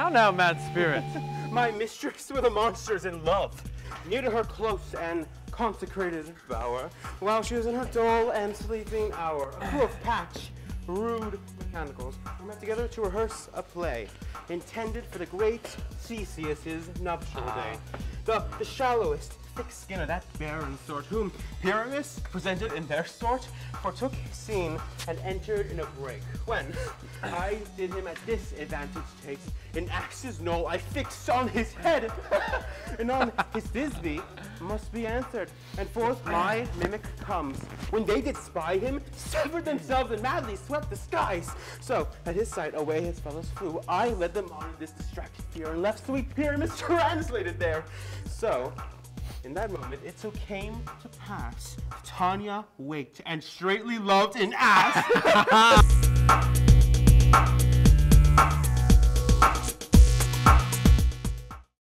How now, mad spirit? My mistress with the monsters in love, near to her close and consecrated bower, while she was in her dull and sleeping hour, a crew of patch, rude mechanicals were met together to rehearse a play intended for the great Theseus's nuptial day. The shallowest, thick skin of that barren sort, whom Pyramus presented in their sort, partook his scene and entered in a break. When I did him at this advantage take, an axe's knoll I fixed on his head, and on his thisbe must be answered. And forth my mimic comes. When they did spy him, severed themselves and madly swept the skies. So at his sight away his fellows flew. I led them on this distracted fear and left sweet Pyramus translated there. So in that moment, it so came to pass, Tanya waked and straightly loved an ass.